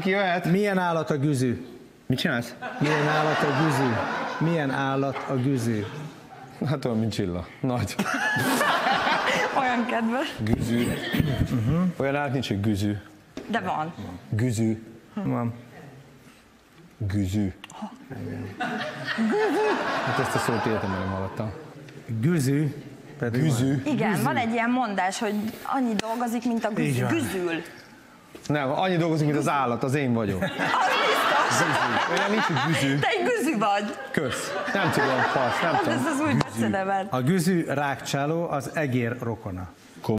Kijöhet? Milyen állat a güzű? Mit csinálsz? Milyen állat a güzű? Milyen állat a güzű? Hát olyan, mint Csilla. Nagy. Olyan kedves. Güzű. Olyan állat nincs, hogy güzű. De van. Güzű. Van. Güzű. Hát ezt a szót életemben nem hallottam. Güzű. Güzű. Igen, güzű. Van egy ilyen mondás, hogy annyi dolgozik, mint a güzű. Güzül. Nem, annyi dolgozik, mint az állat, az én vagyok. Az biztos. Olyan nincs, hogy güzű. Te egy güzű vagy. Kösz. Nem tudom, fasz, nem tudom. Ez az új becsenemet. A güzű rákcsáló, az egér rokona.